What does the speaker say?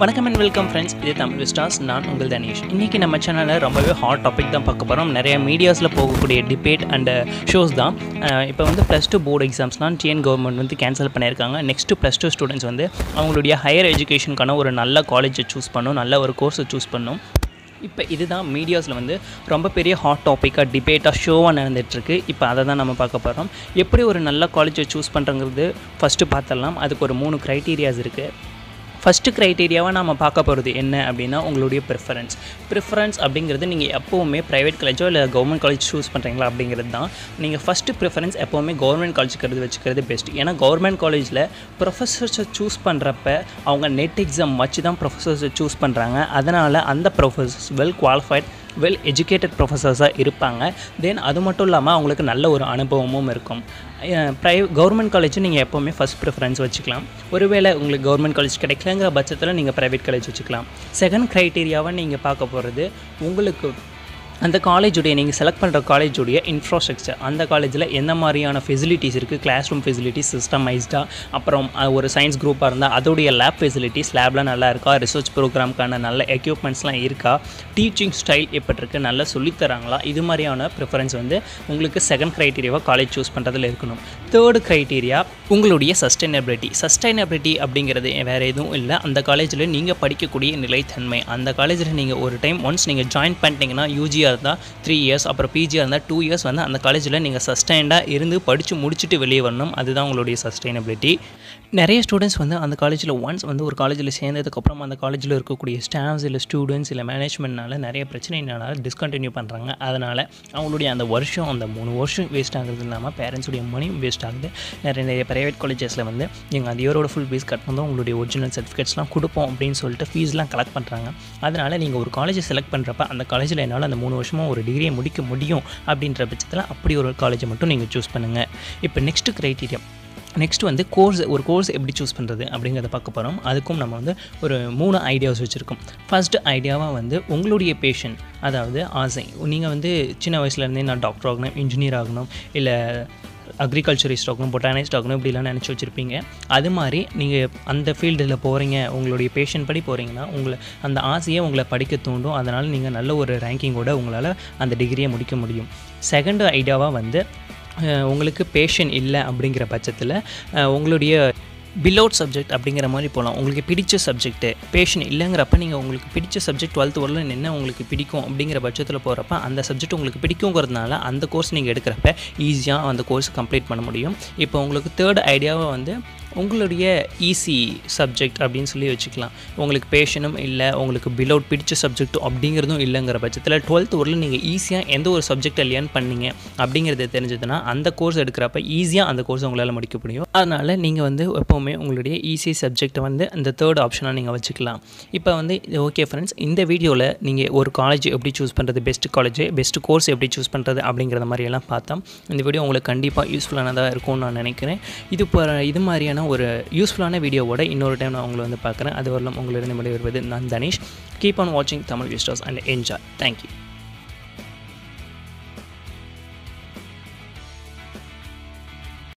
Welcome and welcome friends, this is Tamil Vistas, I am Ungal Danesh. Today we will talk a hot topic in the media, debate and shows. Now plus 2 board exams, TN government cancel. Next to plus 2 students, they choose higher education, a college, choose a course. இப்போ இதுதான் மீடியாஸ்ல வந்து ரொம்ப பெரிய hot டாபிக்கா டிபேட்டா ஷோவா நடந்துட்டு இருக்கு. இப்போ அத தான் நாம பார்க்க போறோம். எப்படி ஒரு நல்ல காலேஜ் चूஸ் பண்றங்கிறது ஃபர்ஸ்ட் பார்த்தலாம். அதுக்கு ஒரு 3 கிரைட்டீரியாஸ் இருக்கு. First criteria we will talk about your preference. Preference is choose private college or government college. First preference is government college. In government college, professors choose net exam professors. That's professors well qualified, well educated professors. Then அது மட்டும் இல்லாம உங்களுக்கு நல்ல ஒரு அனுபவமும் இருக்கும். Government college நீங்க எப்பவுமே first preference வச்சுக்கலாம். ஒருவேளை உங்களுக்கு government college கிடைக்கலங்கற பட்சத்துல நீங்க private college வச்சுக்கலாம். Second criteria நீங்க பார்க்க போறது உங்களுக்கு அந்த college உடைய நீங்க select பண்ற college உடைய infrastructure, அந்த collegeல என்ன மாதிரியான facilities இருக்கு, classroom facilities systemized, அப்புறம் ஒரு science group இருந்தா அதோட lab facilities, labல நல்லா இருக்கா, research programக்கான நல்ல equipmentsலாம் இருக்கா, teaching style எப்படி இருக்கு, நல்லா சொல்லி தராங்களா, இது மாதிரியான preference வந்து உங்களுக்கு second criteria college choose பண்றதுல இருக்கணும். Third criteria உங்களுடைய sustainability. Sustainability அப்படிங்கிறது வேற எதுவும் இல்ல, அந்த collegeல நீங்க படிக்கக்கூடிய நிலைத்தன்மை. அந்த collegeல நீங்க ஒரு time once நீங்க join பண்ணிட்டீங்கன்னா UG 3 years அப்புறம் PG 2 years வந்து அந்த காலேஜ்ல நீங்க சஸ்டைண்டா இருந்து படிச்சு முடிச்சிட்டு வெளிய வரணும். அதுதான் உங்களுடைய சஸ்டைனபிலிட்டி. நிறைய ஸ்டூடண்ட்ஸ் வந்து அந்த காலேஜ்ல ஒன்ஸ் வந்து ஒரு காலேஜ்ல சேர்ந்ததுக்கு அப்புறம் அந்த காலேஜ்ல இருக்கக்கூடிய ஸ்டாஃப்ஸ் இல்ல ஸ்டூடண்ட்ஸ் இல்ல மேனேஜ்மென்ட்னால நிறைய பிரச்சனைனால டிஸ்கண்டினியூ பண்றாங்க. அதனால அவங்களுடைய அந்த வருஷம் அந்த 3 வருஷம் வேஸ்ட் ஆகுறது இல்லாம பேரண்ட்ஸ் உடைய மணியும் வேஸ்ட் ஆகுது. நிறைய பிரைவேட் காலேजेसல வந்து நீங்க அந்த இயரோட ஃபுல் ஃபீஸ் கட்டணும் தான் உங்களுடைய ஒரிஜினல் சர்டிஃபிகேட்ஸ்லாம் கொடுப்போம் அப்படினு சொல்லிட்டு ஃபீஸ்லாம் கலெக்ட் பண்றாங்க. அதனால நீங்க ஒரு காலேஜ் செலக்ட் பண்றப்ப அந்த காலேஜ்ல என்னால அந்த வருஷமா ஒரு டிகிரி முடிக்க முடியும் அப்படின்ற பட்சத்தில் அப்படி ஒரு காலேஜ் மட்டும் நீங்க சூஸ் பண்ணுங்க. இப்போ நெக்ஸ்ட் கிரைட்டீரியா next வந்து கோர்ஸ் ஒரு கோர்ஸ் எப்படி சூஸ் பண்றது அப்படிங்கறத பார்க்க போறோம். அதுக்கும் நம்ம வந்து ஒரு 3 ஐடியாஸ் வச்சிருக்கோம். ஃபர்ஸ்ட் ஐடியாவா வந்து உங்களுடைய பேஷன், அதாவது ஆசை. நீங்க வந்து சின்ன வயசுல இருந்தே நான் டாக்டர் ஆகணும், இன்ஜினியர் ஆகணும், இல்ல அக்ரிகல்ச்சரிஸ்ட் ஆகணும், பொட்டானிஸ்ட் ஆகணும், இப்படிலாம் நினச்சி வச்சுருப்பீங்க. அது மாதிரி நீங்கள் அந்த ஃபீல்டில் போகிறீங்க, உங்களுடைய பேஷன் படி போகிறீங்கன்னா உங்களை அந்த ஆசையை உங்களை படிக்க தூண்டும். அதனால் நீங்கள் நல்ல ஒரு ரேங்கிங்கோடு உங்களால் அந்த டிகிரியை முடிக்க முடியும். செகண்ட் ஐடியாவாக வந்து உங்களுக்கு பேஷன் இல்லை அப்படிங்கிற பட்சத்தில் உங்களுடைய பிலோட் சப்ஜெக்ட் அப்படிங்கிற மாதிரி போகலாம். உங்களுக்கு பிடிச்ச சப்ஜெக்ட்டு பேஷன் இல்லைங்கிறப்ப நீங்கள் உங்களுக்கு பிடிச்ச சப்ஜெக்ட் 12th வரலாம் என்ன உங்களுக்கு பிடிக்கும் அப்படிங்கிற பட்சத்தில் போகிறப்ப அந்த சப்ஜெக்ட் உங்களுக்கு பிடிக்குங்கிறதுனால அந்த கோர்ஸ் நீங்கள் எடுக்கிறப்ப ஈஸியாக அந்த கோர்ஸ் கம்ப்ளீட் பண்ண முடியும். இப்போ உங்களுக்கு தேர்ட் ஐடியாவை வந்து உங்களுடைய ஈஸி சப்ஜெக்ட் அப்படின்னு சொல்லி வச்சுக்கலாம். உங்களுக்கு பேஷனும் இல்லை, உங்களுக்கு பிலோட் பிடிச்ச சப்ஜெக்ட் அப்படிங்கிறதும் இல்லைங்கிற பட்சத்தில் 12th வரலும் நீங்கள் ஈஸியாக எந்த ஒரு சப்ஜெக்டை லேர்ன் பண்ணீங்க அப்படிங்கிறது தெரிஞ்சதுன்னா அந்த கோர்ஸ் எடுக்கிறப்ப ஈஸியாக அந்த கோர்ஸ் உங்களால் முடிக்க முடியும். அதனால் நீங்கள் வந்து எப்போவுமே உங்களுடைய ஈஸி சப்ஜெக்ட் வந்து அந்த தேர்ட் ஆப்ஷனாக நீங்கள் வச்சுக்கலாம். இப்போ வந்து ஓகே ஃப்ரெண்ட்ஸ், இந்த வீடியோவில் நீங்கள் ஒரு காலேஜ் எப்படி சூஸ் பண்ணுறது, பெஸ்ட் காலேஜ் பெஸ்ட் கோர்ஸ் எப்படி சூஸ் பண்ணுறது அப்படிங்கிற மாதிரியெல்லாம் பார்த்தோம். இந்த வீடியோ உங்களுக்கு கண்டிப்பாக யூஸ்ஃபுல்லானதாக இருக்கும்னு நான் நினைக்கிறேன். இது மாதிரியான ஒரு யூஸ்ஃபுல்லான வீடியோவோட இன்னொரு டைம் நான் உங்களை வந்து பார்க்குறேன். அது வரலாம் உங்களிடம் விடைபெறுவது நான் தனேஷ். கீப் ஆன் வாட்சிங் Tamil Vistas and enjoy. Thank you.